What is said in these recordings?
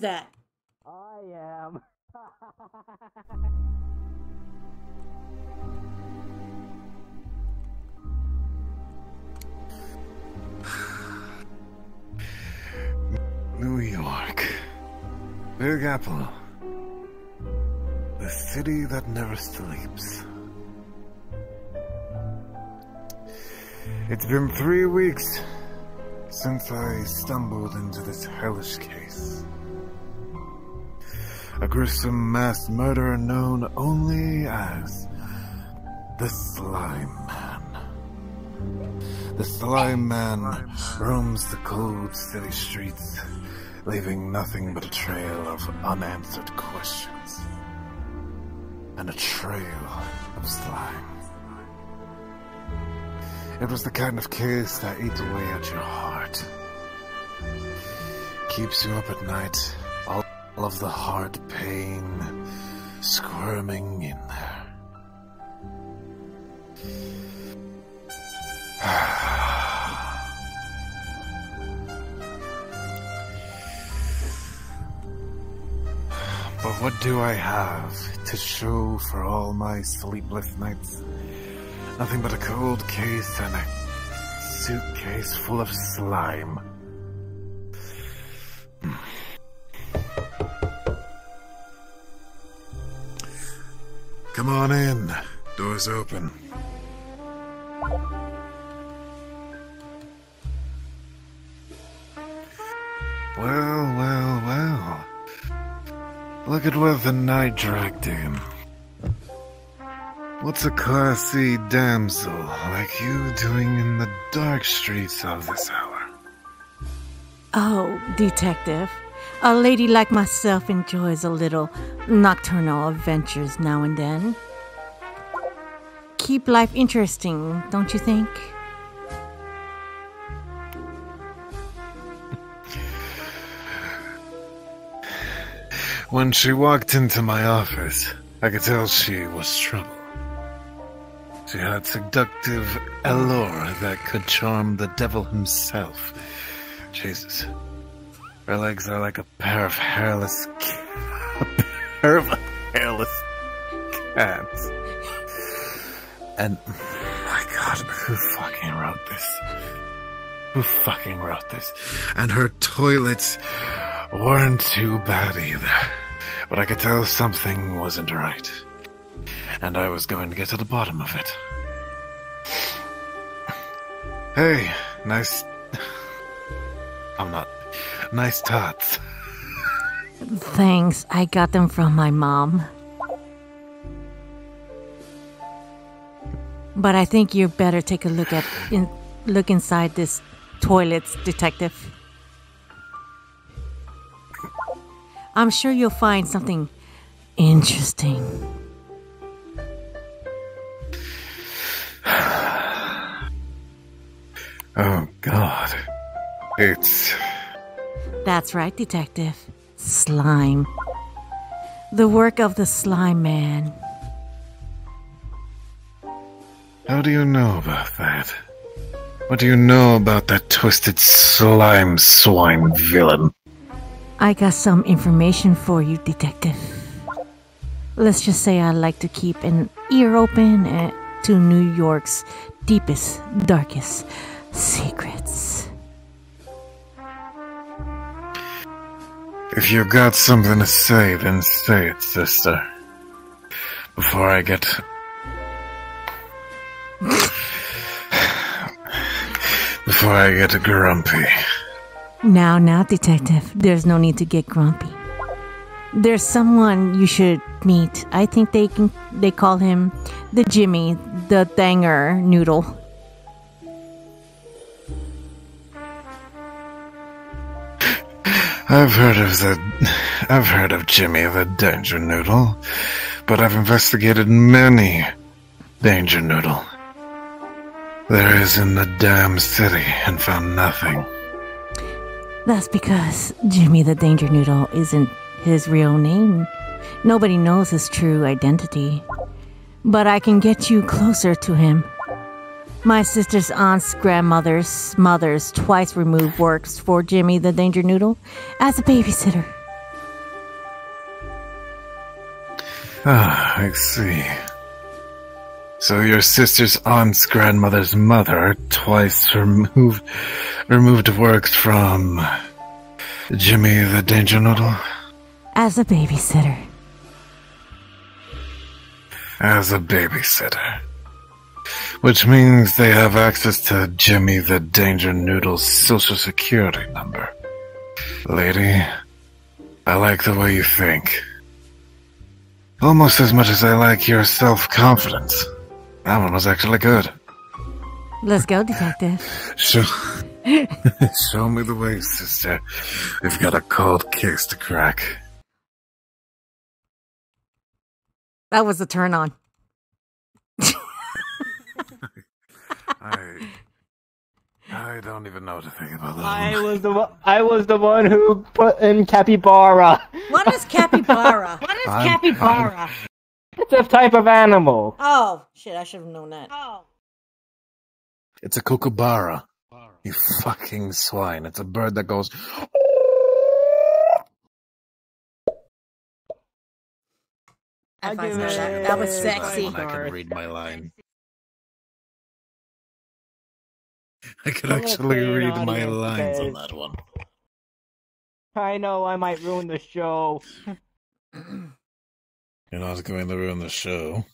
is that? I am. New York. Big Apple. The city that never sleeps. It's been 3 weeks since I stumbled into this hellish case. A gruesome mass murderer known only as the Slime Man. The Slime Man roams the cold city streets, leaving nothing but a trail of unanswered questions. And a trail of slime. It was the kind of case that eats away at your heart. Keeps you up at night, all of the heart pain squirming in there. But what do I have to show for all my sleepless nights? Nothing but a cold case and a suitcase full of slime. Come on in. Door's open. Well, well, well. Look at where the night dragged in. What's a classy damsel like you doing in the dark streets of this hour? Oh, Detective. A lady like myself enjoys a little nocturnal adventures now and then. Keep life interesting, don't you think? When she walked into my office, I could tell she was troubled. She had seductive allure that could charm the devil himself. Jesus. Her legs are like a pair of hairless... cats. And... my God, who fucking wrote this? And her toilets weren't too bad either. But I could tell something wasn't right. And I was going to get to the bottom of it. Hey, nice... I'm not... Nice tots. Thanks, I got them from my mom. But I think you better take a look at... look inside this toilet's, Detective. I'm sure you'll find something interesting. Oh, God. It's... That's right, Detective. Slime. The work of the Slime Man. How do you know about that? What do you know about that twisted slime swine villain? I got some information for you, Detective. Let's just say I like to keep an ear open to New York's deepest, darkest... secrets. If you got something to say, then say it, sister. Before I get... grumpy. Now, Detective. There's no need to get grumpy. There's someone you should meet. I think they call him the Jimmy, the Danger Noodle. I've heard of Jimmy the Danger Noodle, but I've investigated many Danger Noodle. There is in the damn city and found nothing. That's because Jimmy the Danger Noodle isn't his real name. Nobody knows his true identity. But I can get you closer to him. My sister's aunt's grandmother's mother's twice removed works for Jimmy the Danger Noodle as a babysitter. Ah, I see. So your sister's aunt's grandmother's mother twice removed worked from Jimmy the Danger Noodle? As a babysitter. As a babysitter. Which means they have access to Jimmy the Danger Noodle's social security number. Lady, I like the way you think. Almost as much as I like your self-confidence. That one was actually good. Let's go, detective. Show me the way, sister. We've got a cold case to crack. That was a turn on. I don't even know what to think about that. I was the one who put in capybara. What is capybara? Capybara? It's a type of animal. Oh shit! I should have known that. Oh. It's a kookaburra. You fucking swine! It's a bird that goes. That was sexy. I can read my line. I could actually read my lines on that one. I know I might ruin the show. You're not going to ruin the show.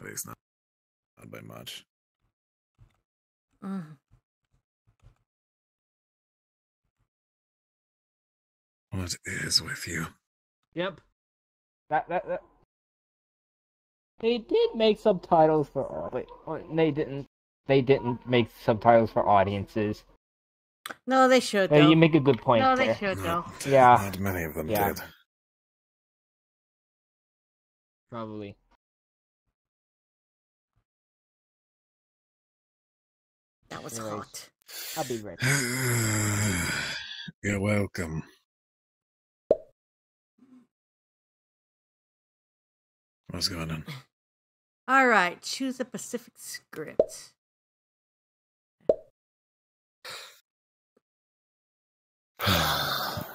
At least not by much. What is with you? Yep. That. They did make subtitles for... Wait, they didn't. They didn't make subtitles for audiences. No, they should, though. You make a good point. No, they should, though. Yeah. Not many of them did. Probably. That was hot. I'll be right back. You're welcome. What's going on? All right. Choose a specific script. I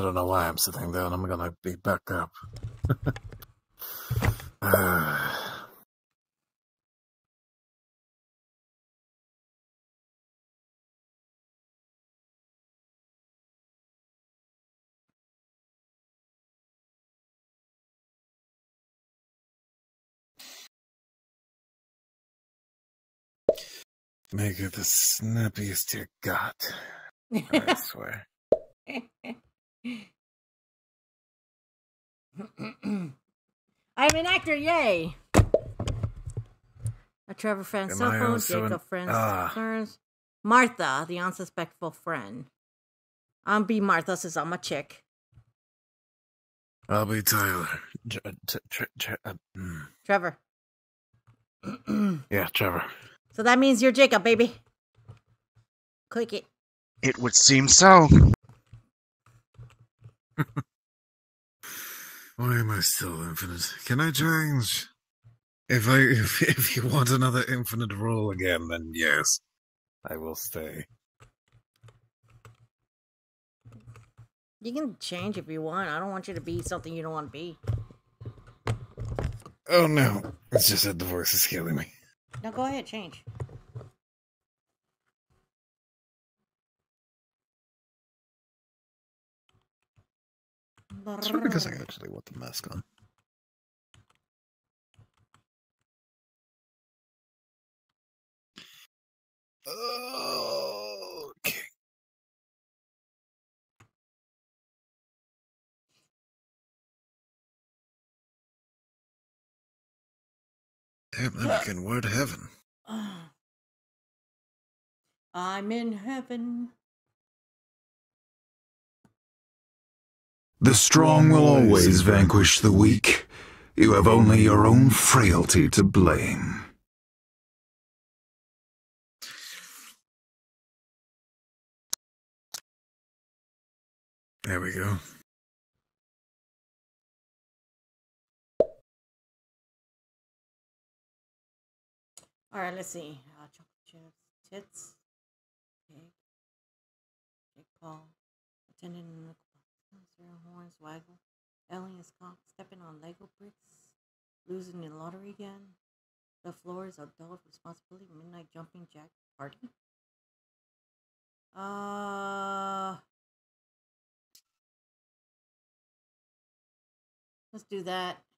don't know why I'm sitting down. I'm gonna be back up. Make it the snappiest you got. I swear. I'm an actor, yay! A Trevor friend, cell phone, Jacob friends, concerns. Martha, the unsuspectful friend. I'm B. Martha, says I'm a chick. I'll be Tyler. Trevor. Yeah, Trevor. So that means you're Jacob, baby. Click it. It would seem so. Why am I still infinite? Can I change? If you want another infinite role again, then yes, I will stay. You can change if you want. I don't want you to be something you don't want to be. Oh no! It's just that the voice is killing me. No, go ahead, change. It's because I actually want the mask on. Okay. Damn, that can word heaven. I'm in heaven. The strong will always vanquish the weak. You have only your own frailty to blame. There we go. All right, let's see. Chocolate chips, tits, cake, Jake Paul, attendant, horns waggle. Ellie is caught stepping on Lego bricks, losing the lottery again. The floor is adult responsibility. Midnight jumping jack party. Let's do that.